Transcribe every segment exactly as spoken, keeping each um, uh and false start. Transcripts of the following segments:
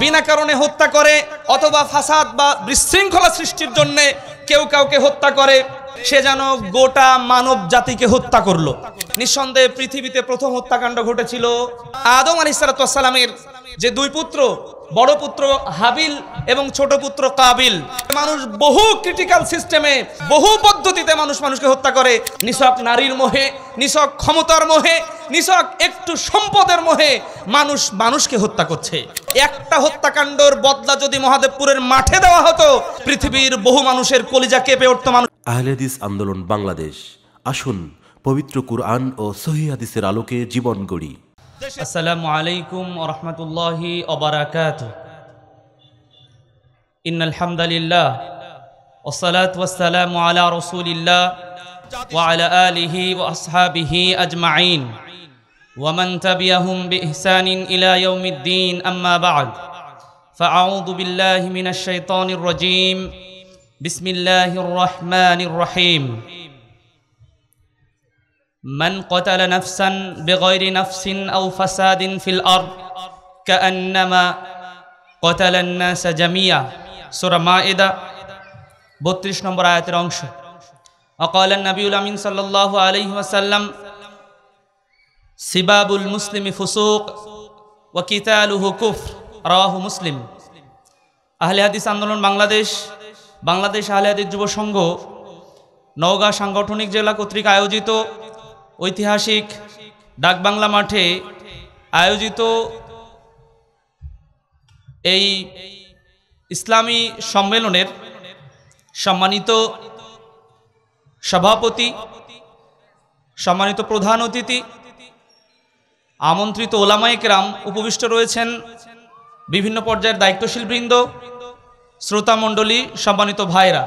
বিনা কারণে হত্যা করে অথবা ফাসাদ বা বিশৃঙ্খলা সৃষ্টির জন্যে কেউ কাউকে হত্যা করে, সে যেন গোটা মানব জাতিকে হত্যা করলো। নিঃসন্দেহে পৃথিবীতে প্রথম হত্যাকাণ্ড ঘটেছিল আদম আলাইহিস সালামের যে দুই পুত্র, বড় পুত্র হাবিল এবং ছোট পুত্র কাবিল। মানুষ বহু ক্রিটিক্যাল সিস্টেমে বহু পদ্ধতিতে মানুষ মানুষকে হত্যা করে, নিছক নারীর মোহে, নিছক ক্ষমতার মোহে, নিছক একটু সম্পদের মোহে মানুষ মানুষকে হত্যা করছে। একটা হত্যাকাণ্ডর বদলা যদি মহাদেবপুরের মাঠে দেওয়া হতো, পৃথিবীর বহু মানুষের কলিজা কেঁপে উঠত। মানুষ আহলে হাদিস আন্দোলন বাংলাদেশ, আসুন পবিত্র কুরআন ও সহিহ হাদিসের আলোকে জীবন গড়ি। আসসালামু আলাইকুম ওয়া রাহমাতুল্লাহি ওয়া বারাকাতুহু। ইন্নাল হামদালিল্লাহ ওয়া সসালাতু ওয়া সালামু আলা রাসূলিল্লাহ ওয়া আলা আলিহি ওয়া আসহাবিহি আজমাইন ওয়া মান তাবিআহুম বিইহসানিন ইলা ইয়াউমিদ্দিন। আম্মা বা'দ, ফাআউযু বিল্লাহি মিনাশ শাইতানির রাজীম। বিসমিল্লাহির রহমানির রহিম। من قتل نفسا بغير نفس أو فساد في الأرض كأنما قتل الناس جميعا سورة مائدة বত্রিশ নম্বর আয়াতের অংশ। وقال النبي الأمين صلى الله عليه وسلم سباب المسلم فسوق وقتاله كفر رواه مسلم। আহলে হাদিস আন্দোলন বাংলাদেশ বাংলাদেশ আহলে হাদিস যুবসংঘ নওগাঁ সাংগঠনিক জেলা কর্তৃক আয়োজিত ঐতিহাসিক ডাকবাংলা মাঠে আয়োজিত এই ইসলামী সম্মেলনের সম্মানিত সভাপতি, সম্মানিত প্রধান অতিথি, আমন্ত্রিত ওলামায়ে কেরাম, উপবিষ্ট রয়েছেন বিভিন্ন পর্যায়ের দায়িত্বশীলবৃন্দ, শ্রোতামণ্ডলী, সম্মানিত ভাইরা,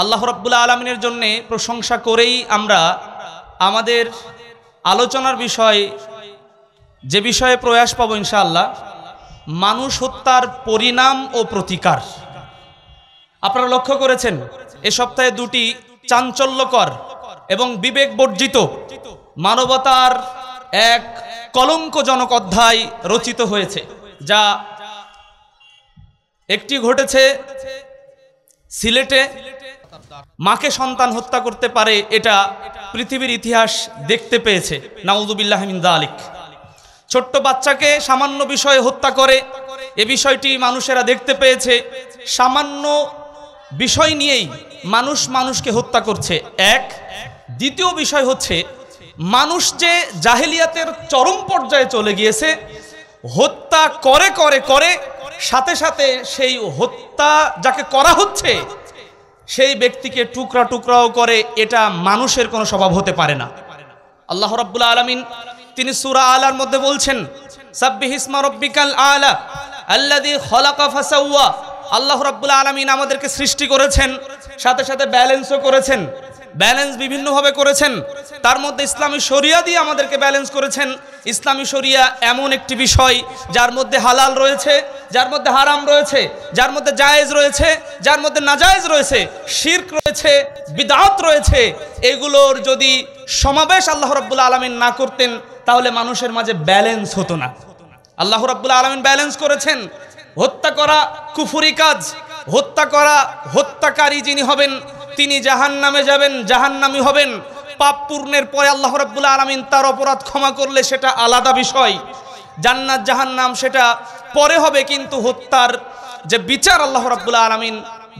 আল্লাহ রাব্বুল আলামিনের জন্যে প্রশংসা করেই আমরা আমাদের আলোচনার বিষয়, যে বিষয়ে প্রয়াস পাব ইনশাআল্লাহ, মানুষ হত্যার পরিণাম ও প্রতিকার। আপনারা লক্ষ্য করেছেন এ সপ্তাহে দুটি চাঞ্চল্যকর এবং বিবেক বর্জিত মানবতার এক কলঙ্কজনক অধ্যায় রচিত হয়েছে, যা একটি ঘটেছে সিলেটে। মাকে সন্তান হত্যা করতে পারে, এটা পৃথিবীর ইতিহাস দেখতে পেয়েছে, নাউযুবিল্লাহ মিন যালিক। ছোট্ট বাচ্চাকে সামান্য বিষয়ে হত্যা করে, এ বিষয়টি মানুষেরা দেখতে পেয়েছে। সামান্য বিষয় নিয়েই মানুষ মানুষকে হত্যা করছে, এক। দ্বিতীয় বিষয় হচ্ছে, মানুষ যে জাহেলিয়াতের চরম পর্যায়ে চলে গিয়েছে, হত্যা করে করে করে সাথে সাথে সেই হত্যা যাকে করা হচ্ছে সেই ব্যক্তিকে টুকরা টুকরাও করে, এটা মানুষের কোনো স্বভাব হতে পারে না। আল্লাহ রাব্বুল আলামিন তিনি সূরা আলার মধ্যে বলছেন সাব্বিহ ইসমা রাব্বিকাল আলা আল্লাযী খালাকা ফাসাওয়া। আল্লাহ রাব্বুল আলামিন আমাদেরকে সৃষ্টি করেছেন, সাথে সাথে ব্যালেন্সও করেছেন। ব্যালেন্স বিভিন্নভাবে করেছেন, তার মধ্যে ইসলামী শরিয়া দিয়ে আমাদেরকে ব্যালেন্স করেছেন। ইসলামী শরিয়া এমন একটি বিষয় যার মধ্যে হালাল রয়েছে, যার মধ্যে হারাম রয়েছে, যার মধ্যে জায়েজ রয়েছে, যার মধ্যে নাজায়েজ রয়েছে, শিরক রয়েছে, বিদআত রয়েছে। এগুলোর যদি সমাবেশ আল্লাহ রাব্বুল আলামিন না করতেন, তাহলে মানুষের মাঝে ব্যালেন্স হতো না। আল্লাহ রাব্বুল আলামিন ব্যালেন্স করেছেন। হত্যা করা কুফরি কাজ, হত্যা করা, হত্যাকারী যিনি হবেন তিনি জাহান্নামে যাবেন, জাহান্নামী হবেন। পাপ পূর্ণের পরে আল্লাহ রাব্বুল আলামিন তার অপরাধ ক্ষমা করলে সেটা আলাদা বিষয়, জান্নাত জাহান্নাম সেটা পরে হবে। কিন্তু হত্যার যে বিচার আল্লাহ রাব্বুল আলামিন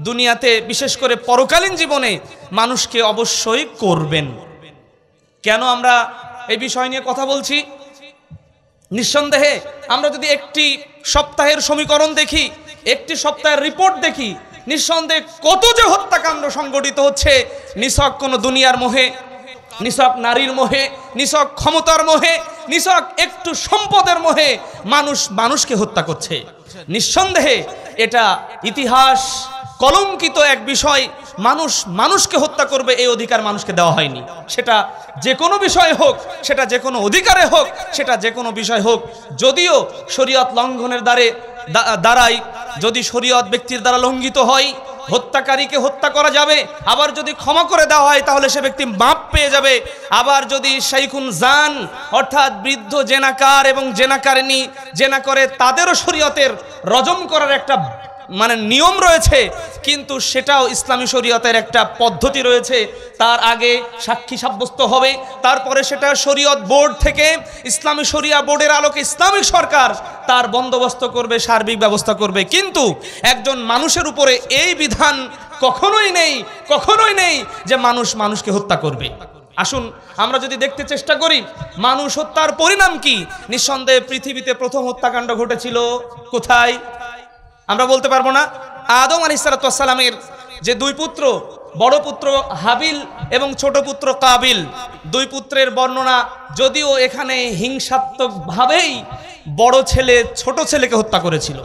দুনিয়াতে, বিশেষ করে পরকালীন জীবনে মানুষকে অবশ্যই করবেন। কেন আমরা এই বিষয় নিয়ে কথা বলছি? নিঃসন্দেহে আমরা যদি একটি সপ্তাহের সমীকরণ দেখি, একটি সপ্তাহের রিপোর্ট দেখি, নিঃসন্দেহে কত যে হত্যাকাণ্ড সংগঠিত হচ্ছে, নিছক কোনো দুনিয়ার মোহে, নিছক নারীর মোহে, নিছক ক্ষমতার মোহে, নিছক একটু সম্পদের মোহে মানুষ মানুষকে হত্যা করছে। নিঃসন্দেহে এটা ইতিহাস কলঙ্কিত এক বিষয়। মানুষ মানুষকে হত্যা করবে এই অধিকার মানুষকে দেওয়া হয়নি। সেটা যে কোনো বিষয় হোক, সেটা যে কোনো অধিকারে হোক, সেটা যে কোনো বিষয় হোক, যদিও শরীয়ত লঙ্ঘনের দ্বারে দাঁড়ায়, যদি শরীয়ত ব্যক্তির দ্বারা লঙ্ঘিত হয়, হত্যাকারীকে হত্যা করা যাবে, আবার যদি ক্ষমা করে দেওয়া হয় তাহলে সে ব্যক্তি মাপ পেয়ে যাবে। আবার যদি শাইখুন জান অর্থাৎ বৃদ্ধ জেনাকার এবং জেনাকারিনী জেনা করে তাদেরও শরীয়তের রজম করার একটা মানে নিয়ম রয়েছে, কিন্তু সেটাও ইসলামী শরীয়তের একটা পদ্ধতি রয়েছে। তার আগে সাক্ষী সাব্যস্ত হবে, তারপরে সেটা শরীয়ত বোর্ড থেকে ইসলামী শরিয়া বোর্ডের আলোকে ইসলামিক সরকার তার বন্দোবস্ত করবে, সার্বিক ব্যবস্থা করবে। কিন্তু একজন মানুষের উপরে এই বিধান কখনোই নেই, কখনোই নেই যে মানুষ মানুষকে হত্যা করবে। আসুন আমরা যদি দেখতে চেষ্টা করি মানুষ হত্যার পরিণাম কি। নিঃসন্দেহে পৃথিবীতে প্রথম হত্যাকাণ্ড ঘটেছিল কোথায় আমরা বলতে পারবো না। আদম আলাইহিস সালামের যে দুই পুত্র, বড় পুত্র হাবিল এবং ছোট পুত্র কাবিল, দুই পুত্রের বর্ণনা যদিও এখানে হিংসাত্মকভাবেই বড় ছেলে ছোট ছেলেকে হত্যা করেছিল।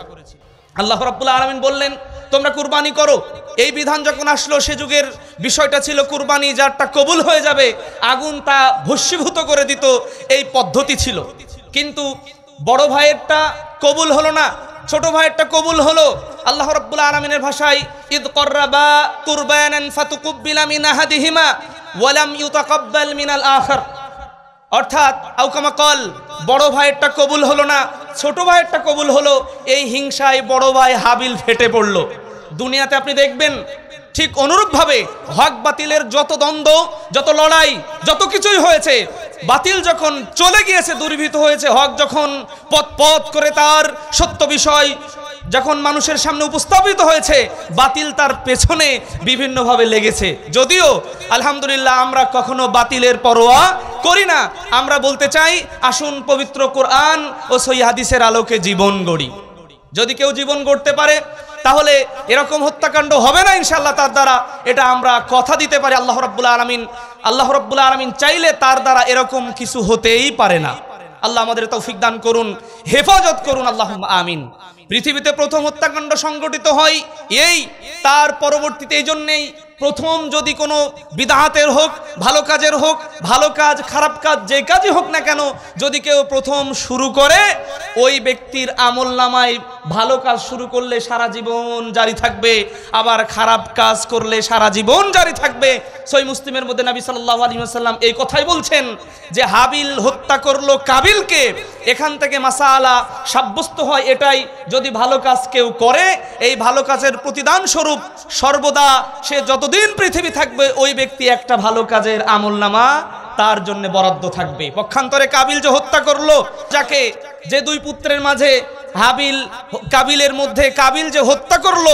আল্লাহ রাব্বুল আলামিন বললেন তোমরা কুরবানি করো। এই বিধান যখন আসলো সে যুগের বিষয়টা ছিল কুরবানি যারটা কবুল হয়ে যাবে, আগুন তা ভস্মীভূত করে দিত, এই পদ্ধতি ছিল। কিন্তু বড় ভাইয়েরটা কবুল হলো না, ছোট ভাইয়েরটা কবুল হলো। আল্লাহ রাব্বুল আলামিনের ভাষায় ইদ কররাবা কুরবানান ফাতুকুব্বিলা মিন আহাদিহিমা ওয়া লাম ইউতাকাব্বাল মিনাল আখির, অর্থাৎ আও কামা কল, বড় ভাইয়েরটা কবুল হলো না, ছোট ভাইয়েরটা কবুল হলো। এই হিংসায় বড় ভাই হাবিল ফেটে পড়ল। দুনিয়াতে আপনি দেখবেন ঠিক অনুরূপভাবে হক বাতিলের যত দ্বন্দ্ব, যত লড়াই, যত কিছুই হয়েছে, বাতিল যখন চলে গিয়েছে, দুর্বৃত্ত হয়েছে, হক যখন পথ পথ করে তার সত্য বিষয় যখন মানুষের সামনে উপস্থাপিত হয়েছে, বাতিল তার পেছনে বিভিন্নভাবে লেগেছে। যদিও আলহামদুলিল্লাহ আমরা কখনো বাতিলের পরোয়া করি না। আমরা বলতে চাই আসুন পবিত্র কোরআন ও সহিহ হাদিসের আলোকে জীবন গড়ি। যদি কেউ জীবন গড়তে পারে তাহলে এরকম হত্যাকাণ্ড হবে না ইনশাআল্লাহ তার দ্বারা, এটা আমরা কথা দিতে পারি। আল্লাহ রাব্বুল আলামিন আল্লাহ রাব্বুল আলামিন চাইলে তার দ্বারা এরকম কিছু হতেই পারে না। আল্লাহ আমাদের তৌফিক দান করুন, হেফাজত করুন, আল্লাহুম্মা আমিন। পৃথিবীতে প্রথম হত্যাকাণ্ড সংগঠিত হয় এই, তার পরবর্তীতে এই জন্যেই প্রথম যদি কোনো বিদআতের হোক, ভালো কাজের হোক, ভালো কাজ খারাপ কাজ যে কাজই হোক না কেন, যদি কেউ প্রথম শুরু করে ওই ব্যক্তির আমলনামায় ভালো কাজ শুরু করলে সারা জীবন জারি থাকবে, আবার খারাপ কাজ করলে সারা জীবন জারি থাকবে। সহিহ মুসলিমের মধ্যে নবী সাল্লাল্লাহু আলাইহি ওয়াসাল্লাম এই কথাই বলছেন যে হাবিল হত্যা করলো কাবিলকে, এখান থেকে মাসালা সাব্যস্ত হয় এটাই যদি ভালো কাজ কেউ করে এই ভালো কাজের প্রতিদান স্বরূপ সর্বদা সে যতদিন পৃথিবী থাকবে ওই ব্যক্তি একটা ভালো কাজের আমলনামা তার জন্য বরাদ্দ থাকবে। পক্ষান্তরে কাবিল যে হত্যা করলো, যাকে যে দুই পুত্রের মাঝে হাবিল কাবিলের মধ্যে কাবিল যে হত্যা করলো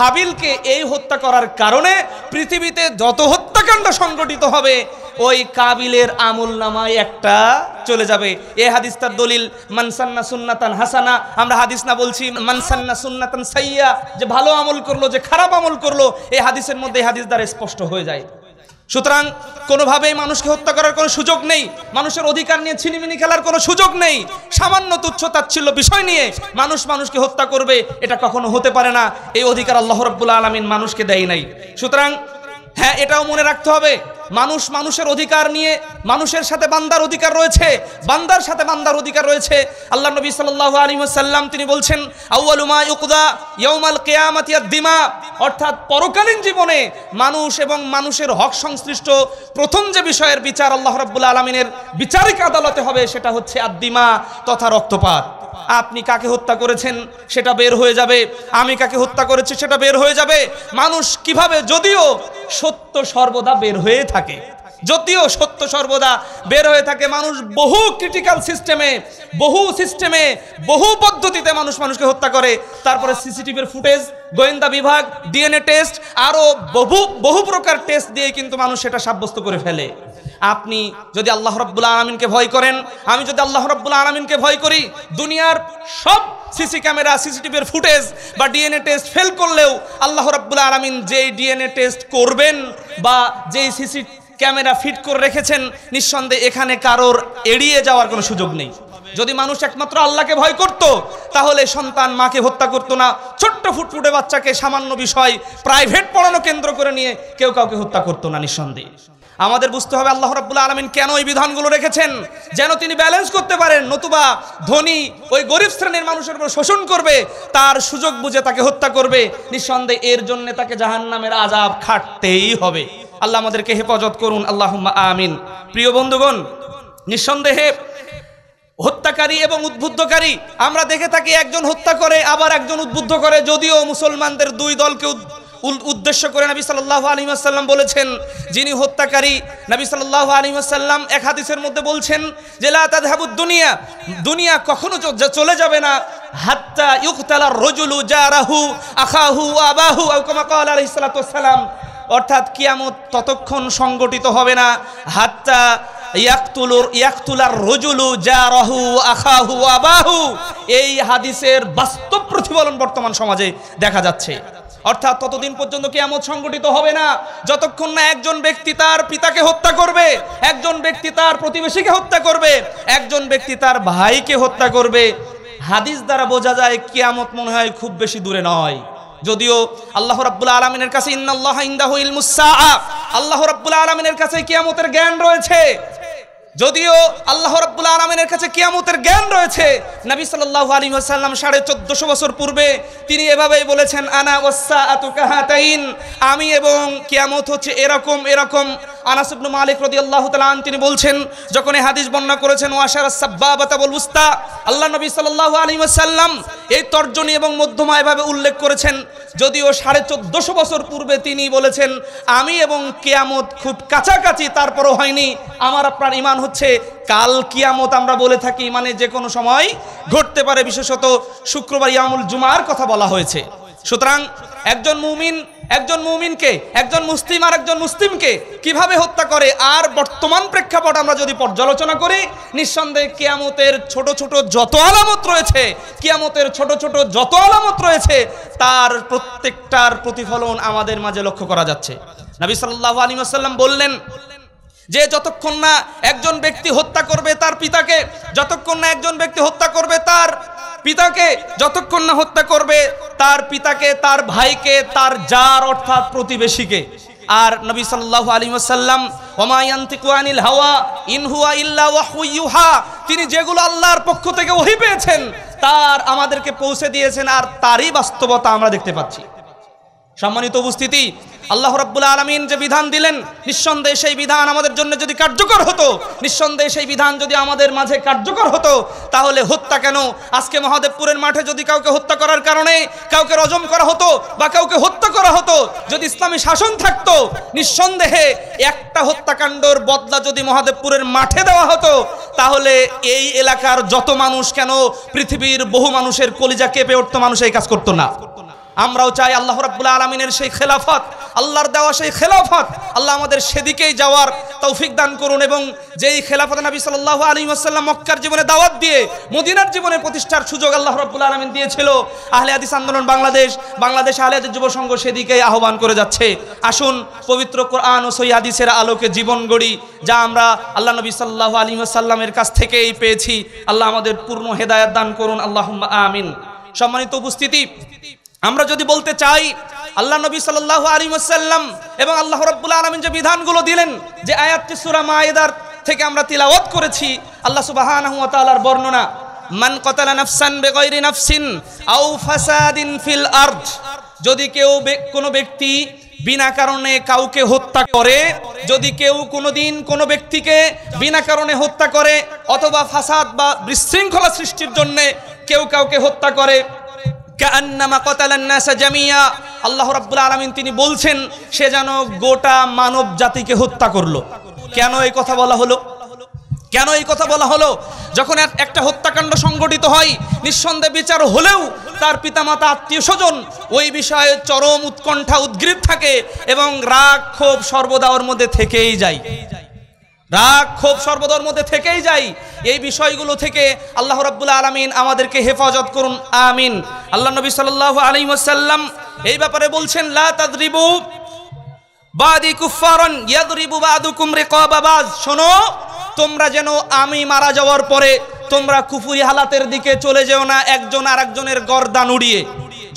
হাবিলকে, এই হত্যা করার কারণে পৃথিবীতে যত হত্যাকাণ্ড সংঘটিত হবে ওই কাবিলের আমলনামায় একটা চলে যাবে। এ হাদিস তার দলিল। মানসান্না সুন্নাতান হাসানা, আমরা হাদিস না বলছি মানসান্না সুন্নাতান সাইয়া, যে ভালো আমল করলো যে খারাপ আমল করলো, এই হাদিসের মধ্যে এই হাদিস দ্বারা স্পষ্ট হয়ে যায়। সুতরাং কোনোভাবেই মানুষকে হত্যা করার কোনো সুযোগ নেই, মানুষের অধিকার নিয়ে ছিনিমিনি খেলার কোনো সুযোগ নেই। সামান্য তুচ্ছ তাচ্ছিল্য বিষয় নিয়ে মানুষ মানুষকে হত্যা করবে এটা কখনো হতে পারে না। এই অধিকার আল্লাহ রাব্বুল আলামিন মানুষকে দেয় নাই। সুতরাং হ্যাঁ, এটাও মনে রাখতে হবে মানুষ মানুষের অধিকার নিয়ে, মানুষের সাথে বান্দার অধিকার রয়েছে, বান্দার সাথে বান্দার অধিকার রয়েছে। আল্লাহ নবী সাল্লাল্লাহু আলাইহি ওয়াসাল্লাম তিনি বলছেন আউয়ালু মা ইউকদা ইয়াউমাল কিয়ামাতি আদ-দিমা, অর্থাৎ পরকালীন জীবনে মানুষ এবং মানুষের হক সংশ্লিষ্ট প্রথম যে বিষয়ের বিচার আল্লাহ রাব্বুল আলামিনের বিচারিক আদালতে হবে সেটা হচ্ছে আদ-দিমা তথা রক্তপাত। আপনি কাকে হত্যা করেছেন সেটা বের হয়ে যাবে, আমি কাকে হত্যা করেছি সেটা বের হয়ে যাবে। মানুষ কিভাবে, যদিও সত্য সর্বদা বের হয়ে থাকে, যদিও সত্য সর্বদা বের হয়ে থাকে মানুষ বহু ক্রিটিক্যাল সিস্টেমে, বহু সিস্টেমে, বহু পদ্ধতিতে মানুষ মানুষকে হত্যা করে। তারপরে সিসিটিভির ফুটেজ, গোয়েন্দা বিভাগ, ডিএনএ টেস্ট, আরও বহু বহু প্রকার টেস্ট দিয়ে কিন্তু মানুষ সেটা সাব্যস্ত করে ফেলে। আপনি যদি আল্লাহ রাব্বুল আলামিনকে ভয় করেন, আমি যদি আল্লাহ রাব্বুল আলামিনকে ভয় করি, দুনিয়ার সব সিসি ক্যামেরা, সিসিটিভির ফুটেজ বা ডিএনএ টেস্ট ফেল করলেও আল্লাহ রাব্বুল আলামিন যেই ডিএনএ টেস্ট করবেন বা যেই সিসি ক্যামেরা ফিট করে রেখেছেন, নিঃসন্দেহে এখানে কারোর এড়িয়ে যাওয়ার কোনো সুযোগ নেই। যদি মানুষ একমাত্র আল্লাহকে ভয় করত তাহলে সন্তান মাকে হত্যা করতো না, ছোট্ট ফুটফুটে বাচ্চাকে সামান্য বিষয় প্রাইভেট পড়ানো কেন্দ্র করে নিয়ে কেউ কাউকে হত্যা করতো না। নিঃসন্দেহে আমাদের বুঝতে হবে আল্লাহ রাব্বুল আলামিন কেন এই বিধানগুলো রেখেছেন, যেন তিনি ব্যালেন্স করতে পারেন, নতুবা ধনী ওই গরিব শ্রেণীর মানুষের উপর শোষণ করবে, তার সুযোগ বুঝে তাকে হত্যা করবে। নিঃসন্দেহে এর জন্য তাকে জাহান্নামের আযাব খাটতেই হবে। আল্লাহ আমাদেরকে হেফাজত করুন, আল্লাহুম্মা আমিন। প্রিয় বন্ধুগণ, নিঃসন্দেহে হত্যাকারী এবং উদ্বুদ্ধকারী আমরা দেখে থাকি, একজন হত্যা করে আবার একজন উদ্বুদ্ধ করে। যদিও মুসলমানদের দুই দলকে উদ্দেশ্য করে নবী সাল্লাল্লাহু আলাইহি ওয়াসাল্লাম বলেছেন, যিনি হত্যাকারী নবী সাল্লাল্লাহু আলাইহি ওয়াসাল্লাম এক হাদিসের মধ্যে বলছেন যে লা তাযহাবুদ দুনিয়া, দুনিয়া কখনো চলে যাবে না, হাত্তা ইউকতালার রাজুলু জারাহু আখাহু ওয়া আবাহু আও কামা ক্বালা আলাইহিস সালাতু ওয়াসসালাম, অর্থাৎ কিয়ামত ততক্ষণ সংগঠিত হবে না, হাত্তা এই হাদিসের বাস্তব প্রতিফলন বর্তমান সমাজে দেখা যাচ্ছে। অর্থাৎ ততদিন পর্যন্ত কিয়ামত সংগঠিত হবে না যতক্ষণ না একজন ব্যক্তি তার পিতাকে হত্যা করবে, একজন ব্যক্তি তার প্রতিবেশীকে হত্যা করবে, একজন ব্যক্তি তার ভাইকে হত্যা করবে। হাদিস দ্বারা বোঝা যায় কিয়ামত মনে হয় খুব বেশি দূরে নয়। যদিও আল্লাহ রাব্বুল আলামিনের কাছে ইন্নাল্লাহা ইনদাহু ইলমুস সাআ, আল্লাহ রাব্বুল আলামিনের কাছে কিয়ামতের জ্ঞান রয়েছে। যদিও আল্লাহ রাব্বুল আলামিনের কাছে কিয়ামতের জ্ঞান রয়েছে, নবী সাল্লাল্লাহু আলাইহি ওয়াসাল্লাম সাড়ে চোদ্দশো বছর পূর্বে তিনি এভাবেই বলেছেন, আনা ওয়াসসাআতু কাহাতাইন, আমি এবং কিয়ামত হচ্ছে এরকম এরকম। আনাস ইবনে মালিক রাদিয়াল্লাহু তাআলা আন তিনি বলছেন, যখন এই হাদিস বর্ণনা করেছেন, ওয়াশারা সাব্বাবাতা ওয়াল উস্তা, আল্লাহ নবী সাল্লাল্লাহু আলাইহি ওয়াসাল্লাম এই তর্জনী এবং মধ্যমা এভাবে উল্লেখ করেছেন। যদিও সাড়ে চোদ্দশো বছর পূর্বে তিনি বলেছেন আমি এবং কিয়ামত খুব কাছাকাছি, তারপরও হয়নি। আমার আপনার ঈমান হচ্ছে কাল কিয়ামত আমরা বলে থাকি, মানে যে কোনো সময় ঘটতে পারে, বিশেষত শুক্রবার ইয়ামুল জুমার কথা বলা হয়েছে। সুতরাং একজন মুমিন একজন মুমিনকে, একজন মুসলিম আর একজন মুসলিমকে কিভাবে হত্যা করে আর বর্তমান প্রেক্ষাপট আমরা যদি পর্যালোচনা করি, নিঃসন্দেহে কিয়ামতের ছোট ছোট যত আলামত রয়েছে কিয়ামতের ছোট ছোট যত আলামত রয়েছে তার প্রত্যেকটার প্রতিফলন আমাদের মাঝে লক্ষ্য করা যাচ্ছে। নবী সাল্লাল্লাহু আলাইহি ওয়াসাল্লাম বললেন যে যতক্ষণ না একজন ব্যক্তি হত্যা করবে তার পিতাকে, যতক্ষণ না একজন ব্যক্তি হত্যা করবে তার পিতাকে, যতক্ষণ না হত্যা করবে তার পিতাকে, তার ভাইকে, তার জার অর্থাৎ প্রতিবেশীকে। আর নবী সাল্লাল্লাহু আলাইহি ওয়াসাল্লাম ওয়া ইয়ানতিকু আনিল হাওয়া ইন হুয়া ইল্লা ওয়াহয়ু ইউহা, তিনি যেগুলো আল্লাহর পক্ষ থেকে ওহী পেয়েছেন তার আমাদেরকে পৌঁছে দিয়েছেন, আর তারই বাস্তবতা আমরা দেখতে পাচ্ছি। সম্মানিত উপস্থিতি, আল্লাহ রাব্বুল আলামিন যে বিধান দিলেন, নিঃসন্দেহে সেই বিধান আমাদের জন্য যদি কার্যকর হতো, নিঃসন্দেহে সেই বিধান যদি আমাদের মাঝে কার্যকর হতো, তাহলে হত্যা কেন, আজকে মহাদেবপুরের মাঠে যদি কাউকে হত্যা করার কারণে কাউকে রজম করা হতো বা কাউকে হত্যা করা হতো, যদি ইসলামী শাসন থাকতো, নিঃসন্দেহে একটা হত্যাকাণ্ডর বদলা যদি মহাদেবপুরের মাঠে দেওয়া হতো, তাহলে এই এলাকার যত মানুষ কেন পৃথিবীর বহু মানুষের কলিজা কেঁপে উঠতো, মানুষ এই কাজ করতো না। আমরাও চাই আল্লাহ রাব্বুল আলামিনের সেই খেলাফত, আল্লাহর দেওয়া সেই খেলাফত, আল্লাহ আমাদের সেদিকেই যাওয়ার তৌফিক দান করুন। এবং যেই খেলাফত নবী সাল্লাল্লাহু আলাইহি ওয়াসাল্লাম মক্কার জীবনে দাওয়াত দিয়ে মদিনার জীবনে প্রতিষ্ঠার সুযোগ আল্লাহ রাব্বুল আলামিন দিয়েছিল, আহলে হাদিস আন্দোলন বাংলাদেশ, বাংলাদেশ আহলে হাদিস যুবসংঘ সেদিকেই আহ্বান করে যাচ্ছে। আসুন পবিত্র কোরআন ও সহিহ হাদিসের আলোকে জীবন গড়ি, যা আমরা আল্লাহ নবী সাল্লাল্লাহু আলাইহি ওয়াসাল্লামের কাছ থেকেই পেয়েছি। আল্লাহ আমাদের পূর্ণ হেদায়েত দান করুন, আল্লাহুম্মা আমিন। সম্মানিত উপস্থিতি, আমরা যদি বলতে চাই আল্লাহ নবী সাল্লাল্লাহু আলাইহি ওয়াসাল্লাম এবং আল্লাহ রাব্বুল আলামিন যে বিধানগুলো দিলেন, যে আয়াতটি সূরা মায়েদার থেকে আমরা তিলাওয়াত করেছি, আল্লাহ সুবহানাহু ওয়া তাআলার বর্ণনা, মান কাতালা নাফসান বিগাইরি নাফসিন আও ফাসাদিন ফিল আরদ, যদি কেউ কোনো ব্যক্তি বিনা কারণে কাউকে হত্যা করে, যদি কেউ কোনোদিন কোনো ব্যক্তিকে বিনা কারণে হত্যা করে অথবা ফাসাদ বা বিশৃঙ্খলা সৃষ্টির জন্য কেউ কাউকে হত্যা করে, কাআন্নামা কাতালান নাস জামিয়া, আল্লাহ রাব্বুল আলামিন তিনি বলছেন সে যেন গোটা মানব জাতিকে হত্যা করলো। কেন এই কথা বলা হলো? কেন এই কথা বলা হলো? যখন একটা হত্যাকাণ্ড সংঘটিত হয়, নিঃসন্দেহে বিচার হলেও তার পিতামাতা, আত্মীয় স্বজন ওই বিষয়ে চরম উৎকণ্ঠা, উদ্গ্রীব থাকে এবং রাগ ক্ষোভ সর্বদা ওর মধ্যে থেকেই যায়। রাগ ক্ষোভ সর্বদার মধ্যে থেকেই যাই। এই বিষয়গুলো থেকে আল্লাহ রাব্বুল আলামিন আমাদেরকে হেফাজত করুন, আমিন। আল্লাহ নবী সাল্লাল্লাহু আলাইহি ওয়াসাল্লাম এই ব্যাপারে বলছেন, লা তাদরিবু বাদি কুফারান ইয়াদরিবু বাদুকুম রিকাবা বাজ, শোনো তোমরা যেন আমি মারা যাওয়ার পরে তোমরা কুফরি হালাতের দিকে চলে যেও না, একজন আরেকজনের গর্দান উড়িয়ে।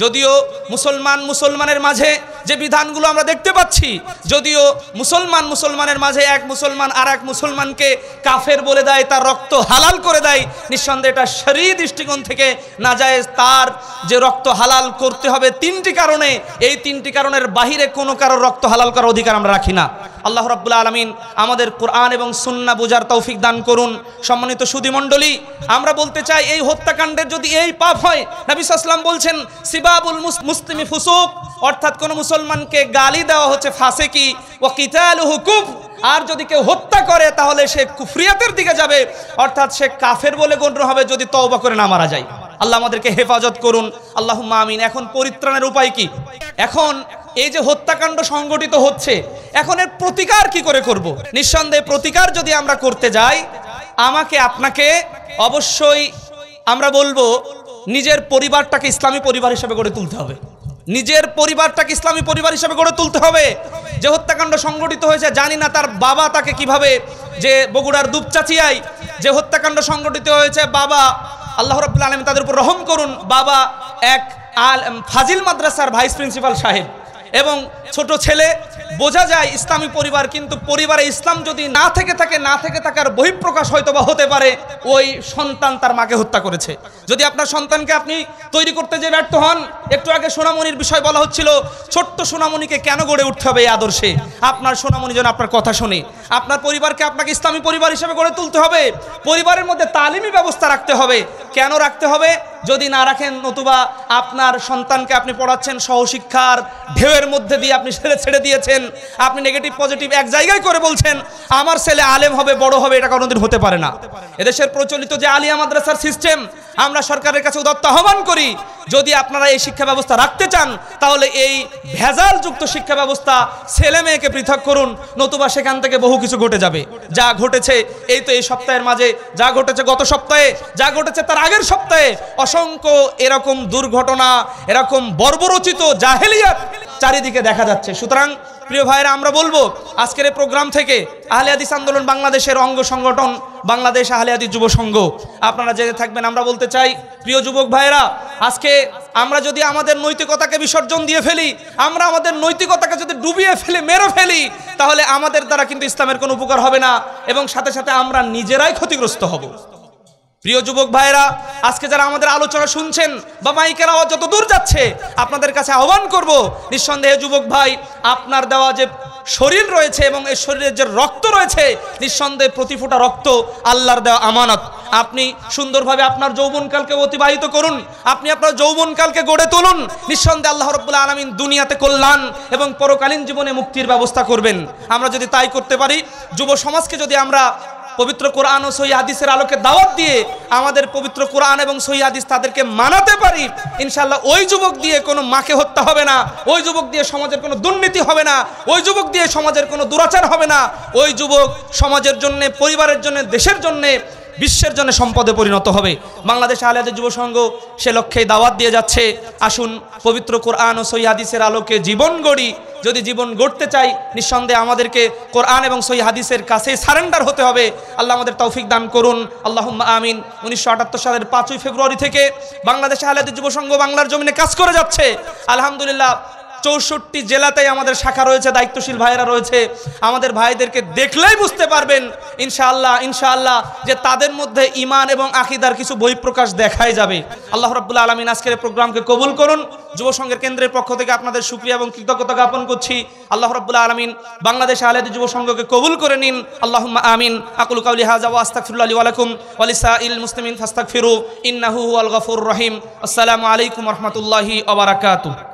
যদিও মুসলমান মুসলমানের মাঝে যে বিধানগুলো আমরা দেখতে পাচ্ছি, যদিও মুসলমান মুসলমানের মাঝে এক মুসলমান আর এক মুসলমানকে কাফের বলে দেয়, তার রক্ত হালাল করে দেয়, নিঃসন্দেহে এটা শরী দৃষ্টিকোণ থেকে না যায়। তার যে রক্ত হালাল করতে হবে তিনটি কারণে, এই তিনটি কারণের বাহিরে কোনো কারোর রক্ত হালাল করার অধিকার আমরা রাখি না। আল্লাহ রাব্বুল আলামিন আমাদের কোরআন এবং সুন্নাহ বুঝার তৌফিক দান করুন। সম্মানিত সুধী মণ্ডলী, আমরা বলতে চাই এই হত্যাকাণ্ডের যদি এই পাপ হয়, নবী সাল্লাল্লাহু আলাইহি ওয়াসাল্লাম বলছেন সিবাবুল মুসলিমি ফুসুক, অর্থাৎ কোন মুসলমানকে গালি দেওয়া হচ্ছে ফাসিকি, ওয়া কিতালুহু কুফর, আর যদি কেউ হত্যা করে তাহলে সে কুফরিয়াতের দিকে যাবে, অর্থাৎ সে কাফের বলে গণ্য হবে যদি তওবা করে না মারা যায়। আল্লাহ আমাদেরকে হেফাজত করুন, আল্লাহুম্মা আমিন। এখন পরিত্রাণের উপায় কি? এখন এই যে হত্যাকাণ্ড সংগঠিত হচ্ছে, এখন এর প্রতিকার কি করে করব? নিঃসন্দেহে প্রতিকার যদি আমরা করতে যাই, আমাকে আপনাকে অবশ্যই আমরা বলবো নিজের পরিবারটাকে ইসলামী পরিবার হিসেবে গড়ে তুলতে হবে। নিজের পরিবারটাকে ইসলামী পরিবার হিসেবে গড়ে তুলতে হবে। যে হত্যাকাণ্ড সংগঠিত হয়েছে, জানি না তার বাবা তাকে কিভাবে, যে বগুড়ার দুপচাচিয়ায় যে হত্যাকাণ্ড সংগঠিত হয়েছে, বাবা আল্লাহ রাব্বুল আলামিন তাদের উপর রহম করুন, বাবা এক আল ফাজিল মাদ্রাসার ভাইস প্রিন্সিপাল সাহেব এবং ছোট ছেলে, বোঝা যায় ইসলামী পরিবার, কিন্তু পরিবারে ইসলাম যদি না থেকে থাকে, না থেকে থাকার বহিঃপ্রকাশ হয়তো বা হতে পারে ওই সন্তান তার মাকে হত্যা করেছে। যদি আপনার সন্তানকে আপনি তৈরি করতে যে ব্যর্থ হন, একটু আগে সোনামণির বিষয় বলা হচ্ছিল, ছোট্ট সোনামণিকে কেন গড়ে উঠতে হবে এই আদর্শে? আপনার সোনামণি যেন আপনার কথা শোনে, আপনার পরিবারকে আপনাকে ইসলামী পরিবার হিসেবে গড়ে তুলতে হবে। পরিবারের মধ্যে তালিমি ব্যবস্থা রাখতে হবে। কেন রাখতে হবে? যদি না রাখেন, নতুবা আপনার সন্তানকে আপনি পড়াচ্ছেন সহশিক্ষার ঢেউয়ের মধ্যে দিয়ে আপনি ছেড়ে ছেড়ে দিয়েছেন, আপনি নেগেটিভ পজিটিভ এক জায়গায় করে বলছেন আমার ছেলে আলেম হবে, বড় হবে, এটা কোনোদিন হতে পারে না। এদেশের প্রচলিত যে আলিয়া মাদ্রাসার সিস্টেম, আমরা সরকারের কাছে উদাত্ত আহ্বান করি, যদি আপনারা এই শিক্ষা ব্যবস্থা রাখতে চান তাহলে এই ভেজালযুক্ত শিক্ষা ব্যবস্থা ছেলে মেয়েকে পৃথক করুন, নতুবা সেখান থেকে বহু কিছু ঘটে যাবে। যা ঘটেছে এই তো এই সপ্তাহের মাঝে, যা ঘটেছে গত সপ্তাহে, যা ঘটেছে তার আগের সপ্তাহে, অসংখ্য এরকম দুর্ঘটনা, এরকম বর্বরচিত জাহেলিয়াত চারিদিকে দেখা যাচ্ছে। সুতরাং প্রিয় ভাইরা, আমরা বলবো আজকের এই প্রোগ্রাম থেকে আহলে হাদিস আন্দোলন বাংলাদেশের অঙ্গ সংগঠন বাংলাদেশ আহলেহাদীছ যুবসংঘ, আপনারা জেনে থাকবেন। আমরা বলতে চাই প্রিয় যুবক ভাইরা, আজকে আমরা যদি আমাদের নৈতিকতাকে বিসর্জন দিয়ে ফেলি, আমরা আমাদের নৈতিকতাকে যদি ডুবিয়ে ফেলি, মেরে ফেলি, তাহলে আমাদের দ্বারা কিন্তু ইসলামের কোনো উপকার হবে না এবং সাথে সাথে আমরা নিজেরাই ক্ষতিগ্রস্ত হব। প্রিয় যুবক ভাইরা, আজকে যারা আমাদের আলোচনা শুনছেন বা মাইকের আওয়াজ যত দূর যাচ্ছে, আপনাদের কাছে আহ্বান করব, নিঃসন্দেহে যুবক ভাই, আপনার দেওয়া যে শরীর রয়েছে এবং এই শরীরের যে রক্ত রয়েছে, নিঃসন্দেহে প্রতি ফোঁটা রক্ত আল্লাহর দেওয়া আমানত। আপনি সুন্দরভাবে আপনার যৌবনকালকে অতিবাহিত করুন, আপনি আপনার যৌবনকালকে গড়ে তুলুন। নিঃসন্দেহে আল্লাহ রাব্বুল আলামিন দুনিয়াতে কল্যাণ এবং পরকালীন জীবনে মুক্তির ব্যবস্থা করবেন। আমরা যদি তাই করতে পারি, যুব সমাজকে যদি আমরা পবিত্র কোরআন ও সহিহ হাদিসের আলোকে দাওয়াত দিয়ে আমাদের পবিত্র কোরআন এবং সহিহ হাদিস তাদেরকে মানাতে পারি, ইনশাআল্লাহ ওই যুবক দিয়ে কোনো মাকে হত্যা হবে না, ওই যুবক দিয়ে সমাজের কোনো দুর্নীতি হবে না, ওই যুবক দিয়ে সমাজের কোনো দুরাচার হবে না, ওই যুবক সমাজের জন্য, পরিবারের জন্য, দেশের জন্য, বিশ্বের জন্য সম্পদে পরিণত হবে। বাংলাদেশ আহলে হাদিস যুবসংঘ সে লক্ষ্যে দাওয়াত দিয়ে যাচ্ছে। আসুন পবিত্র কোরআন ও সহিহ হাদিসের আলোকে জীবন গড়ি। যদি জীবন গড়তে চাই, নিঃসন্দেহে আমাদেরকে কোরআন এবং সহিহ হাদিসের কাছে সারেন্ডার হতে হবে। আল্লাহ আমাদের তৌফিক দান করুন, আল্লাহুম্মা আমিন। উনিশশো আটাত্তর সালের পাঁচই ফেব্রুয়ারি থেকে বাংলাদেশ আহলে হাদিস যুবসংঘ বাংলার জমিনে কাজ করে যাচ্ছে। আলহামদুলিল্লাহ চৌষট্টি জেলাতেই আমাদের শাখা রয়েছে, দায়িত্বশীল ভাইয়েরা রয়েছে। আমাদের ভাইদেরকে দেখলেই বুঝতে পারবেন ইনশাআল্লাহ ইনশাআল্লাহ যে তাদের মধ্যে ইমান এবং আকিদার কিছু বহিঃপ্রকাশ দেখাই যাবে। আল্লাহ রাব্বুল আলামিন আজকের এই প্রোগ্রামকে কবুল করুন। যুব সংঘের কেন্দ্রের পক্ষ থেকে আপনাদের শুকরিয়া এবং কৃতজ্ঞতা জ্ঞাপন করছি। আল্লাহ রাব্বুল আলামিন বাংলাদেশ আহলে হাদিস যুব সংঘকে কবুল করে নিন, আল্লাহুম্মা আমিন। আকুলু কাউলি হাযা ওয়া আস্তাগফিরুল্লাহ লি ওয়া লাকুম ওয়া লিসাইল মুসলিমিন ফাস্তাগফিরু ইন্নাহু হুয়াল গাফুরুর রহিম। আসসালামু আলাইকুম ওয়া রাহমাতুল্লাহি ওয়া বারাকাতুহু।